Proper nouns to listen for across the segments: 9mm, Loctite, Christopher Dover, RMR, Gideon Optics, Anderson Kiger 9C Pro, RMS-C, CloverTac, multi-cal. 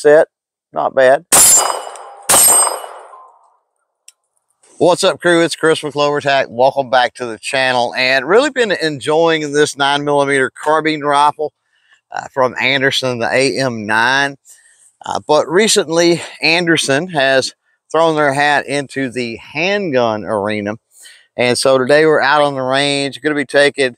set, not bad. What's up, crew? It's Chris with Clover Tack. Welcome back to the channel, and really been enjoying this 9mm carbine rifle from Anderson, the AM9. But recently, Anderson has thrown their hat into the handgun arena. And so today we're out on the range, going to be taking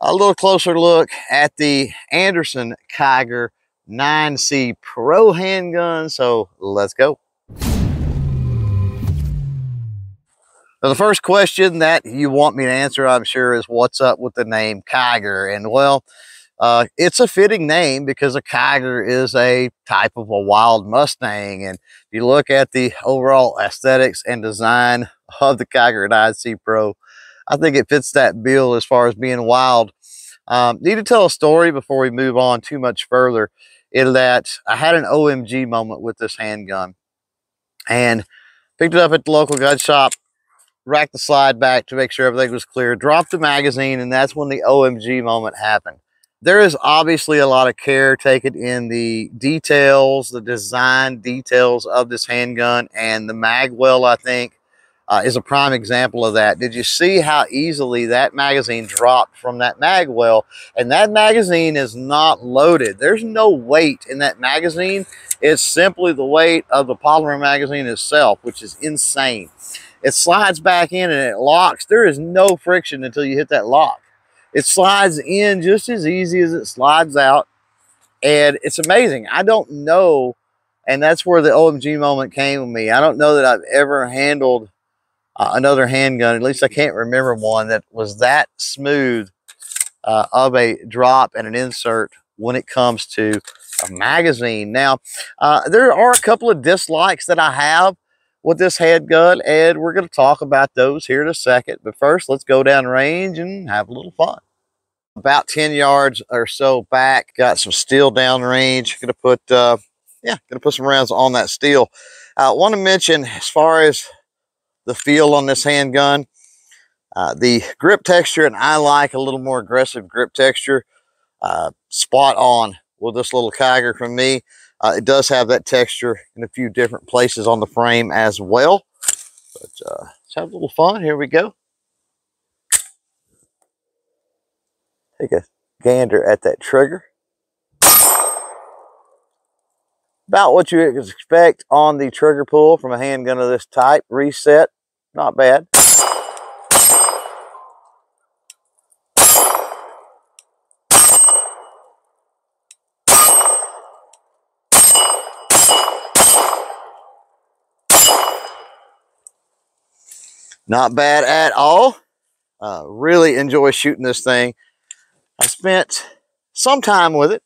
a little closer look at the Anderson Kiger 9C Pro handgun. So let's go. Now, the first question that you want me to answer, I'm sure, is what's up with the name Kiger? And well, it's a fitting name because a Kiger is a type of a wild Mustang. And if you look at the overall aesthetics and design of the Kiger 9C Pro, I think it fits that bill as far as being wild. Need to tell a story before we move on too much further, in that I had an OMG moment with this handgun and picked it up at the local gun shop. Racked the slide back to make sure everything was clear, dropped the magazine, and that's when the OMG moment happened. There is obviously a lot of care taken in the details, the design details of this handgun, and the mag well, I think, is a prime example of that. Did you see how easily that magazine dropped from that mag well? And that magazine is not loaded. There's no weight in that magazine. It's simply the weight of the polymer magazine itself, which is insane. It slides back in and it locks. There is no friction until you hit that lock. It slides in just as easy as it slides out. And it's amazing. I don't know. And that's where the OMG moment came with me. I don't know that I've ever handled another handgun. At least I can't remember one that was that smooth of a drop and an insert when it comes to a magazine. Now, there are a couple of dislikes that I have with this handgun, and we're going to talk about those here in a second. But first, let's go down range and have a little fun. About 10 yards or so back, got some steel down range. Going to put, going to put some rounds on that steel. I want to mention, as far as the feel on this handgun, the grip texture, and I like a little more aggressive grip texture. Spot on with this little Kiger from me. It does have that texture in a few different places on the frame as well. But let's have a little fun. Here we go. Take a gander at that trigger. About what you expect on the trigger pull from a handgun of this type. Reset, not bad. Not bad at all. Really enjoy shooting this thing. I spent some time with it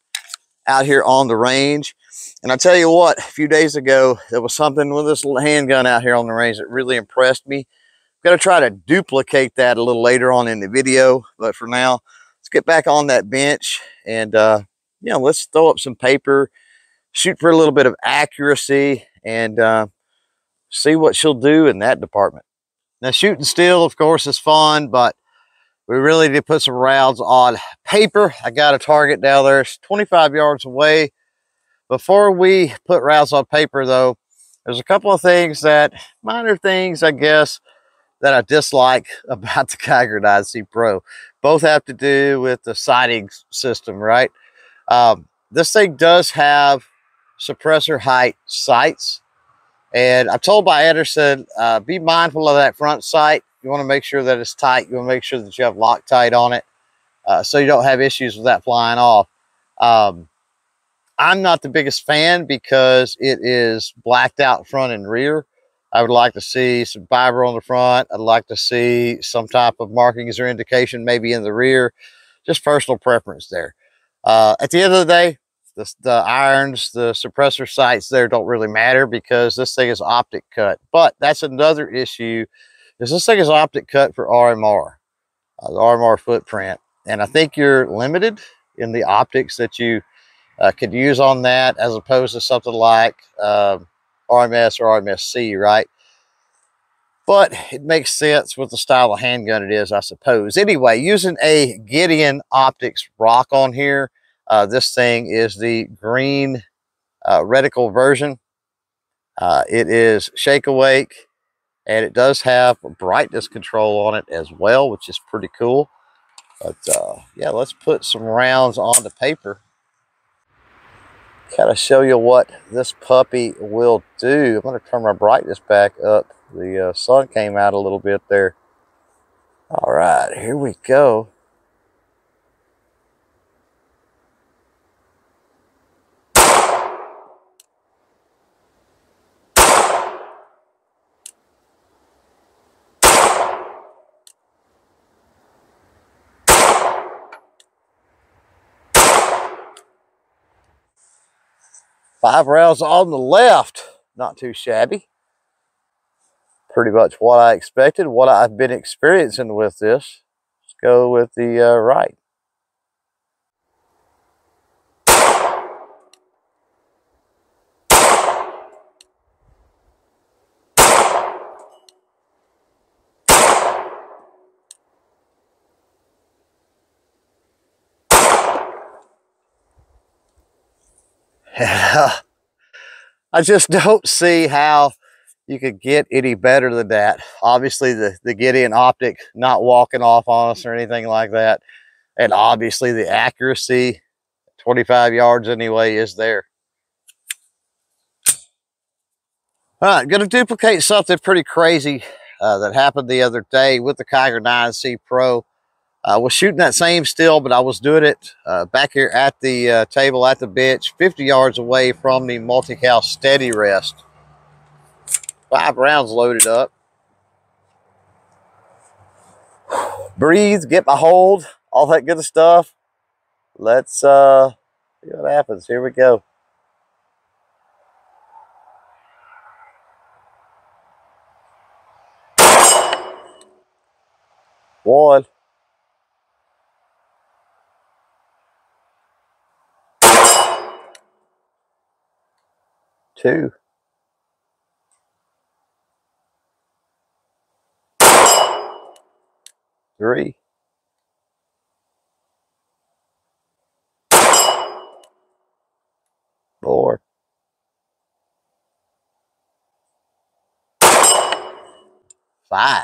out here on the range. And I tell you what, a few days ago, there was something with this little handgun out here on the range that really impressed me. I'm going to try to duplicate that a little later on in the video. But for now, let's get back on that bench and, let's throw up some paper, shoot for a little bit of accuracy, and see what she'll do in that department. Now, shooting steel, of course, is fun, but we really did put some rounds on paper. I got a target down there. It's 25 yards away. Before we put rounds on paper, though, there's a couple of things that, minor things, I guess, that I dislike about the Kiger 9C Pro. Both have to do with the sighting system, right? This thing does have suppressor height sights. And I'm told by Anderson, be mindful of that front sight. You want to make sure that it's tight. You want to make sure that you have Loctite on it so you don't have issues with that flying off. I'm not the biggest fan because it is blacked out front and rear. I would like to see some fiber on the front. I'd like to see some type of markings or indication maybe in the rear. Just personal preference there. At the end of the day, the irons, the suppressor sights there don't really matter because this thing is optic cut. But that's another issue, is this thing is optic cut for RMR, the RMR footprint. And I think you're limited in the optics that you could use on that as opposed to something like RMS or RMS-C, right? But it makes sense with the style of handgun it is, I suppose. Anyway, using a Gideon Optics rock on here. This thing is the green reticle version. It is shake awake, and it does have brightness control on it as well, which is pretty cool. But yeah, let's put some rounds on the paper. Kind of show you what this puppy will do. I'm going to turn my brightness back up. The sun came out a little bit there. All right, here we go. Five rounds on the left, not too shabby. Pretty much what I expected, what I've been experiencing with this. Let's go with the right. I just don't see how you could get any better than that. Obviously, the Gideon optic not walking off on us or anything like that. And obviously, the accuracy, 25 yards anyway, is there. All right, going to duplicate something pretty crazy that happened the other day with the Kiger 9C Pro. I was shooting that same still, but I was doing it back here at the table, at the bench, 50 yards away from the multi-cal steady rest. 5 rounds loaded up. Breathe, get my hold, all that good stuff. Let's see what happens. Here we go. One. Two. Three. Four. Five.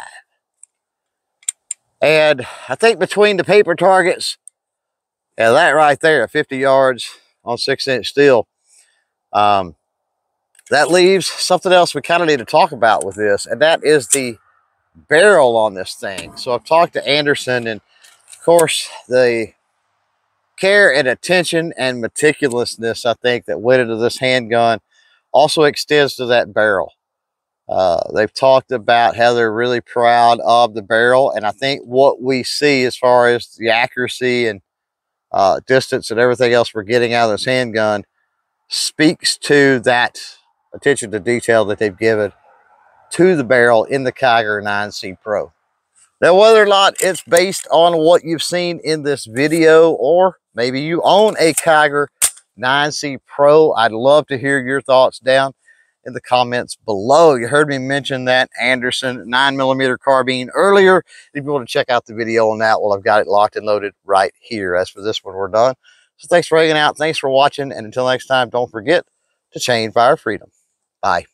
And I think between the paper targets and that right there, 50 yards on 6-inch steel, that leaves something else we kind of need to talk about with this, and that is the barrel on this thing. So I've talked to Anderson, and of course the care and attention and meticulousness, I think, that went into this handgun also extends to that barrel. They've talked about how they're really proud of the barrel, and I think what we see as far as the accuracy and distance and everything else we're getting out of this handgun speaks to that attention to detail that they've given to the barrel in the Kiger 9C Pro. Now, whether or not it's based on what you've seen in this video, or maybe you own a Kiger 9C Pro, I'd love to hear your thoughts down in the comments below. You heard me mention that Anderson 9mm carbine earlier. If you want to check out the video on that, well, I've got it locked and loaded right here. As for this one, we're done. So thanks for hanging out. Thanks for watching. And until next time, don't forget to chain fire freedom. Bye.